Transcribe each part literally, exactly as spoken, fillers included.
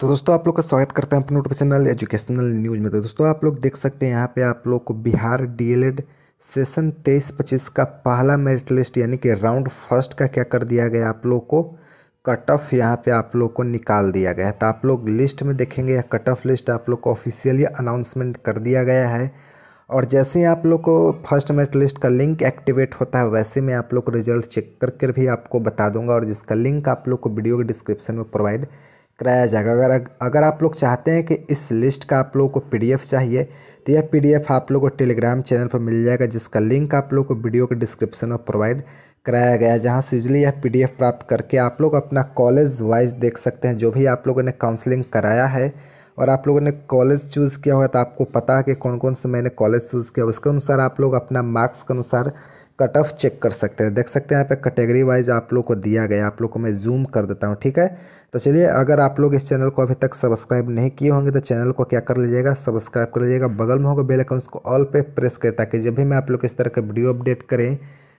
तो दोस्तों आप लोग का स्वागत करते हैं अपने यूट्यूब चैनल एजुकेशनल न्यूज़ में। तो दोस्तों आप लोग देख सकते हैं यहाँ पे आप लोग को बिहार डीएलएड सेशन तेईस पच्चीस का पहला मेरिट लिस्ट यानी कि राउंड फर्स्ट का क्या कर दिया गया, आप लोग को कट ऑफ यहाँ पे आप लोग को निकाल दिया गया है। तो आप लोग लिस्ट में देखेंगे कट ऑफ लिस्ट आप लोग को ऑफिशियली अनाउंसमेंट कर दिया गया है। और जैसे ही आप लोग को फर्स्ट मेरिट लिस्ट का लिंक एक्टिवेट होता है वैसे मैं आप लोग को रिजल्ट चेक करके भी आपको बता दूंगा, और जिसका लिंक आप लोग को वीडियो के डिस्क्रिप्शन में प्रोवाइड कराया जाएगा। अगर अगर आप लोग चाहते हैं कि इस लिस्ट का आप लोग को पीडीएफ चाहिए तो यह पीडीएफ आप लोग को टेलीग्राम चैनल पर मिल जाएगा, जिसका लिंक आप लोग को वीडियो के डिस्क्रिप्शन में प्रोवाइड कराया गया है, जहाँ से इजली यह पीडीएफ प्राप्त करके आप लोग अपना कॉलेज वाइज देख सकते हैं। जो भी आप लोगों ने काउंसलिंग कराया है और आप लोगों ने कॉलेज चूज़ किया हुआ तो आपको पता है कि कौन कौन से मैंने कॉलेज चूज़ किया, उसके अनुसार आप लोग अपना मार्क्स के अनुसार कट ऑफ चेक कर सकते हैं। देख सकते हैं यहाँ पे कैटेगरी वाइज आप लोग को दिया गया। आप लोग को मैं जूम कर देता हूँ, ठीक है। तो चलिए, अगर आप लोग इस चैनल को अभी तक सब्सक्राइब नहीं किए होंगे तो चैनल को क्या कर लीजिएगा, सब्सक्राइब कर लीजिएगा। बगल में होगा बेल आइकन, उसको ऑल पे प्रेस करें ताकि जब भी मैं आप लोग को इस तरह का वीडियो अपडेट करें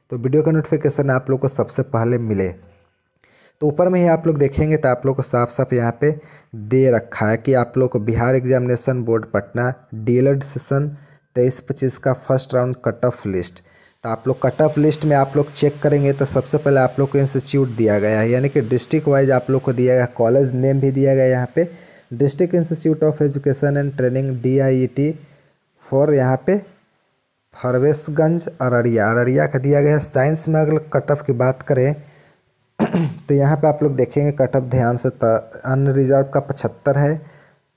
तो वीडियो का नोटिफिकेशन आप लोग को सबसे पहले मिले। तो ऊपर में ही आप लोग देखेंगे तो आप लोग को साफ साफ यहाँ पे दे रखा है कि आप लोग को Bihar examination board Patna DElEd session तेईस पच्चीस का first round cut off list. तो आप लोग कट ऑफ लिस्ट में आप लोग चेक करेंगे तो सबसे पहले आप लोग को इंस्टीट्यूट दिया गया है, यानी कि डिस्ट्रिक्ट वाइज आप लोग को दिया गया, कॉलेज नेम भी दिया गया यहाँ पे district institute of education and training D I E T for यहाँ पे फरवेशगंज अररिया अररिया का दिया गया है। साइंस में अगर कट ऑफ की बात करें तो यहाँ पे आप लोग देखेंगे कट ऑफ ध्यान से, अनरिजर्व का पचहत्तर है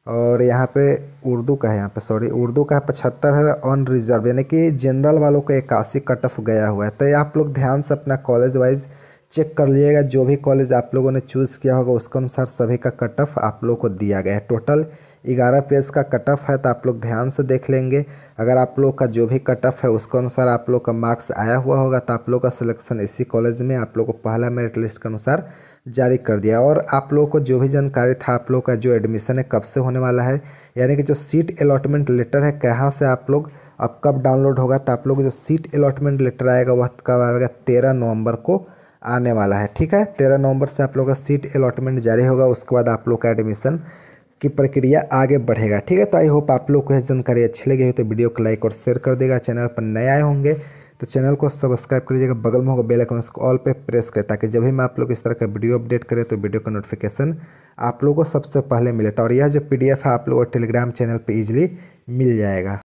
और यहाँ पे उर्दू का है, यहाँ पे सॉरी उर्दू का पचहत्तर है अनरिजर्व, यानी कि जनरल वालों का इक्यासी कट ऑफ गया हुआ है। तो आप लोग ध्यान से अपना कॉलेज वाइज चेक कर लीजिएगा, जो भी कॉलेज आप लोगों ने चूज़ किया होगा उसके अनुसार सभी का कट ऑफ आप लोग को दिया गया है। टोटल ग्यारह पेज का कट ऑफ है तो आप लोग ध्यान से देख लेंगे। अगर आप लोग का जो भी कट ऑफ है उसके अनुसार आप लोग का मार्क्स आया हुआ होगा तो आप लोग का सिलेक्शन इसी कॉलेज में आप लोग को पहला मेरिट लिस्ट के अनुसार जारी कर दिया। और आप लोग को जो भी जानकारी था आप लोग का जो एडमिशन है कब से होने वाला है, यानी कि जो सीट अलॉटमेंट लेटर है कहाँ से आप लोग अब कब डाउनलोड होगा, तो आप लोग जो सीट अलॉटमेंट लेटर आएगा वह कब आएगा, तेरह नवम्बर को आने वाला है, ठीक है। तेरह नवंबर से आप लोग का सीट अलॉटमेंट जारी होगा, उसके बाद आप लोग का एडमिशन की प्रक्रिया आगे बढ़ेगा, ठीक है। तो आई होप आप लोग को यह जानकारी अच्छी लगी हो तो वीडियो को लाइक और शेयर कर देगा। चैनल पर नए आए होंगे तो चैनल को सब्सक्राइब कर लीजिएगा, बगल में होगा बेल आइकन उसको ऑल पे प्रेस करें ताकि जब भी मैं आप लोग इस तरह का वीडियो अपडेट करें तो वीडियो का नोटिफिकेशन आप लोग को सबसे पहले मिले। तो और यह जो पी डी एफ है आप लोग को टेलीग्राम चैनल पर ईजिली मिल जाएगा।